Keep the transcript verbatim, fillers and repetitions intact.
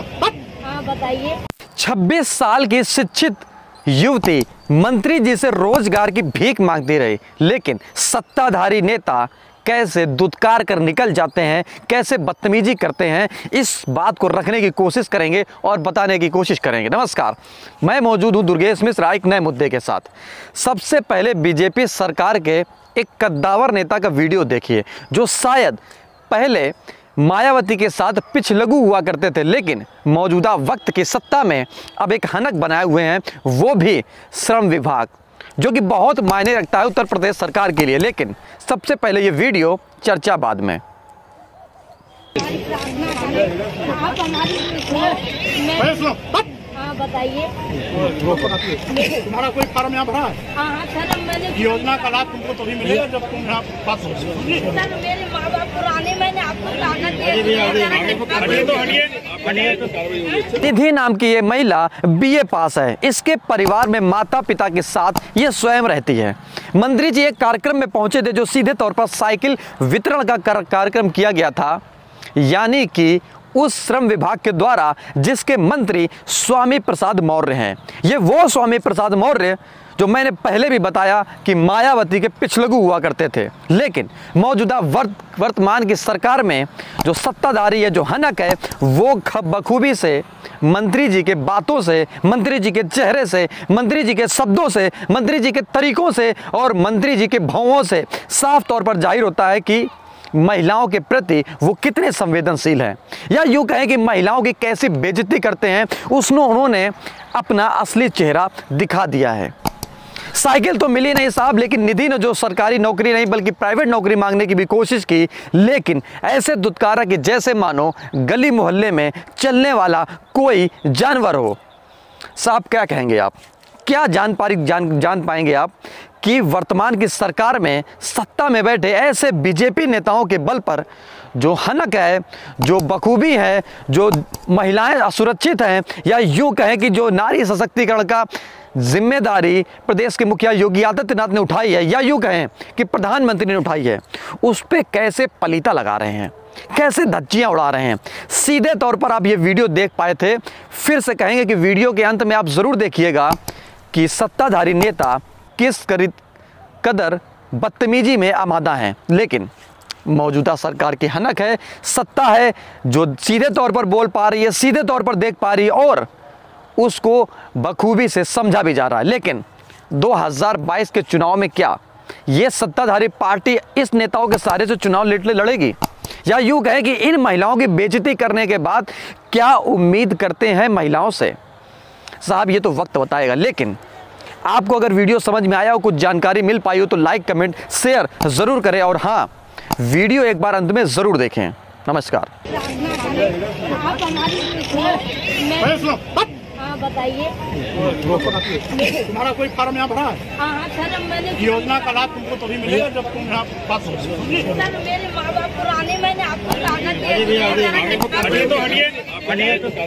बताइए। छब्बीस साल की शिक्षित युवती मंत्री जी से रोजगार की भीख मांगती रही, लेकिन सत्ताधारी नेता कैसे दुदकार कर निकल जाते हैं, कैसे बदतमीजी करते हैं, इस बात को रखने की कोशिश करेंगे और बताने की कोशिश करेंगे। नमस्कार, मैं मौजूद हूं दुर्गेश मिश्रा एक नए मुद्दे के साथ। सबसे पहले बीजेपी सरकार के एक कद्दावर नेता का वीडियो देखिए, जो शायद पहले मायावती के साथ पिछलगू हुआ करते थे, लेकिन मौजूदा वक्त की सत्ता में अब एक हनक बनाए हुए हैं, वो भी श्रम विभाग, जो कि बहुत मायने रखता है उत्तर प्रदेश सरकार के लिए। लेकिन सबसे पहले ये वीडियो, चर्चा बाद में। बताइए, तुम्हारा कोई फॉर्म यहाँ भरा है? योजना का लाभ तुमको तभी मिलेगा जब तुम यहाँ पास हो। सर, मेरे माँ बाप पुराने, मैंने आपको ताना दिया। निधि नाम की ये महिला बीए पास है, इसके परिवार में माता पिता के साथ ये स्वयं रहती है। मंत्री जी एक कार्यक्रम में पहुंचे थे, जो सीधे तौर पर साइकिल वितरण का कार्यक्रम किया गया था, यानी कि उस श्रम विभाग के द्वारा जिसके मंत्री स्वामी प्रसाद मौर्य हैं। ये वो स्वामी प्रसाद मौर्य जो मैंने पहले भी बताया कि मायावती के पिछलगू हुआ करते थे, लेकिन मौजूदा वर्त वर्तमान की सरकार में जो सत्ताधारी है, जो हनक है, वो बखूबी से मंत्री जी के बातों से, मंत्री जी के चेहरे से, मंत्री जी के शब्दों से, मंत्री जी के तरीकों से और मंत्री जी के भावों से साफ तौर पर जाहिर होता है कि महिलाओं के प्रति वो कितने संवेदनशील हैं, या यूँ कहें कि महिलाओं की कैसी बेइज्जती करते हैं, उसमें उन्होंने अपना असली चेहरा दिखा दिया है। साइकिल तो मिली नहीं साहब, लेकिन निधि ने जो सरकारी नौकरी नहीं बल्कि प्राइवेट नौकरी मांगने की भी कोशिश की, लेकिन ऐसे दुदकारा कि जैसे मानो गली मोहल्ले में चलने वाला कोई जानवर हो। साहब क्या कहेंगे आप, क्या जान पा जान जान पाएंगे आप कि वर्तमान की सरकार में सत्ता में बैठे ऐसे बीजेपी नेताओं के बल पर जो हनक है, जो बखूबी है, जो महिलाएं असुरक्षित हैं, या यूँ कहें कि जो नारी सशक्तिकरण का जिम्मेदारी प्रदेश के मुखिया योगी आदित्यनाथ ने उठाई है, या यूँ कहें कि प्रधानमंत्री ने उठाई है, उस पर कैसे पलीता लगा रहे हैं, कैसे धज्जियाँ उड़ा रहे हैं। सीधे तौर पर आप ये वीडियो देख पाए थे, फिर से कहेंगे कि वीडियो के अंत में आप ज़रूर देखिएगा कि सत्ताधारी नेता किस करीब कदर बदतमीजी में आमादा हैं। लेकिन मौजूदा सरकार की हनक है, सत्ता है, जो सीधे तौर पर बोल पा रही है, सीधे तौर पर देख पा रही है और उसको बखूबी से समझा भी जा रहा है। लेकिन दो हज़ार बाईस के चुनाव में क्या ये सत्ताधारी पार्टी इस नेताओं के सहारे से चुनाव लड़ने लड़ेगी, या यूँ कहें कि इन महिलाओं की बेइज्जती करने के बाद क्या उम्मीद करते हैं महिलाओं से? साहब ये तो वक्त बताएगा। लेकिन आपको अगर वीडियो समझ में आया हो, कुछ जानकारी मिल पाई हो, तो लाइक कमेंट शेयर ज़रूर करें और हाँ, वीडियो एक बार अंत में ज़रूर देखें। नमस्कार। बताइए, तुम्हारा कोई फॉर्म यहाँ भरा है? योजना का लाभ तुमको तभी मिलेगा जब तुम यहाँ पास हो। सर, मेरे माँ बाप पुराने, मैंने आपको ताना दिया।